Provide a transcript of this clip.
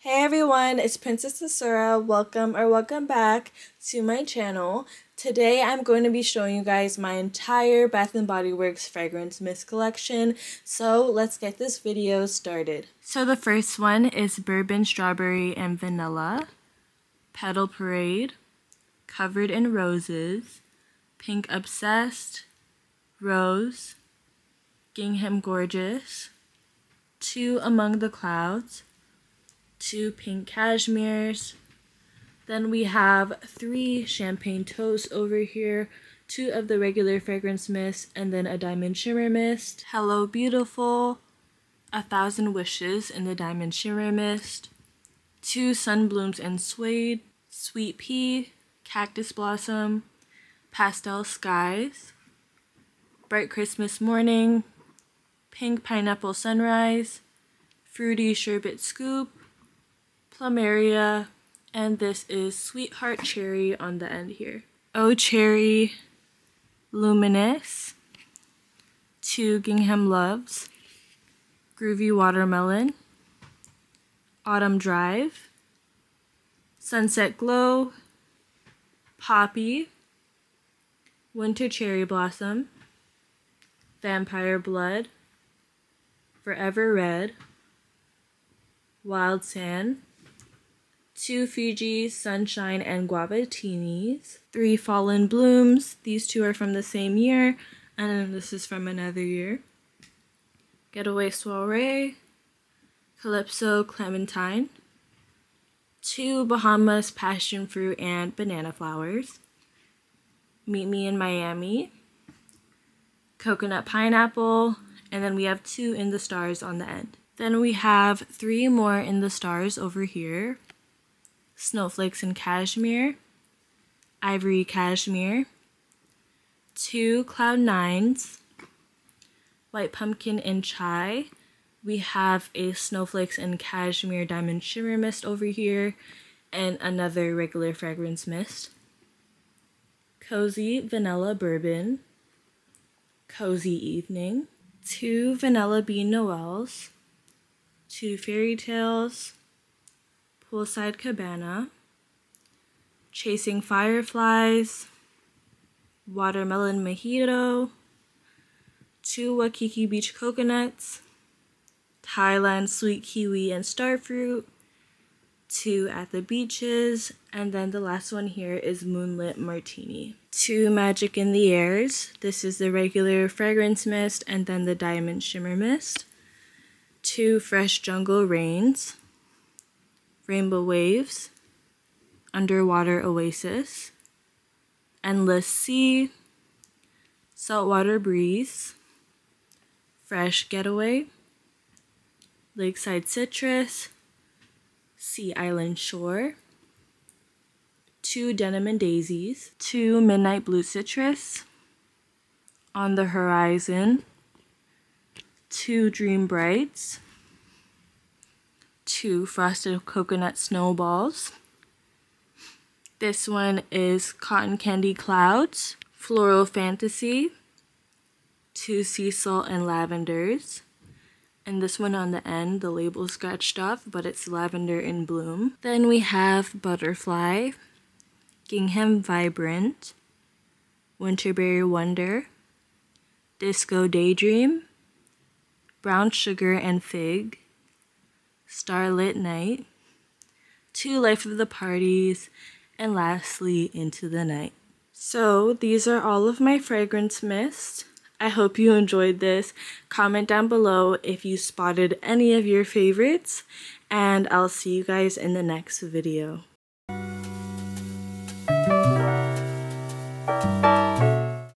Hey everyone, it's Princess Asura. Welcome or welcome back to my channel. Today I'm going to be showing you guys my entire Bath and Body Works fragrance mist collection. So let's get this video started. So the first one is Bourbon, Strawberry and Vanilla, Petal Parade, Covered in Roses, Pink Obsessed, Rose, Gingham Gorgeous, Two Among the Clouds, Two Pink Cashmeres. Then we have three Champagne Toasts over here, two of the regular fragrance mist, and then a Diamond Shimmer mist. Hello Beautiful, A Thousand Wishes in the Diamond Shimmer mist, two Sunblooms and Suede, Sweet Pea, Cactus Blossom, Pastel Skies, Bright Christmas Morning, Pink Pineapple Sunrise, Fruity Sherbet Scoop, Plumeria, and this is Sweetheart Cherry on the end here. Oh Cherry, Luminous, Two Gingham Loves, Groovy Watermelon, Autumn Drive, Sunset Glow, Poppy, Winter Cherry Blossom, Vampire Blood, Forever Red, Wild Sand, Two Fiji, Sunshine and Guavatinis, Three Fallen Blooms. These two are from the same year, and this is from another year. Getaway Soiree, Calypso Clementine, Two Bahamas Passion Fruit and Banana Flowers, Meet Me in Miami, Coconut Pineapple, and then we have two In the Stars on the end. Then we have three more In the Stars over here. Snowflakes and Cashmere, Ivory Cashmere, Two Cloud Nines, White Pumpkin and Chai. We have a Snowflakes and Cashmere Diamond Shimmer mist over here, and another regular fragrance mist. Cozy Vanilla Bourbon, Cozy Evening, Two Vanilla Bean Noels, Two Fairy Tales, Poolside Cabana, Chasing Fireflies, Watermelon Mojito, Two Waikiki Beach Coconuts, Thailand Sweet Kiwi and Starfruit, Two At the Beaches, and then the last one here is Moonlit Martini. Two Magic in the Airs. This is the regular fragrance mist and then the Diamond Shimmer mist. Two Fresh Jungle Rains, Rainbow Waves, Underwater Oasis, Endless Sea, Saltwater Breeze, Fresh Getaway, Lakeside Citrus, Sea Island Shore, Two Denim and Daisies, Two Midnight Blue Citrus, On the Horizon, Two Dream Brights, Two Frosted Coconut Snowballs. This one is Cotton Candy Clouds, Floral Fantasy, Two Sea Salt and Lavenders, and this one on the end, the label scratched off, but it's Lavender in Bloom. Then we have Butterfly, Gingham Vibrant, Winterberry Wonder, Disco Daydream, Brown Sugar and Fig, Starlit Night, Two Life of the Parties, and lastly Into the Night. So these are all of my fragrance mists. I hope you enjoyed this. Comment down below if you spotted any of your favorites, and I'll see you guys in the next video.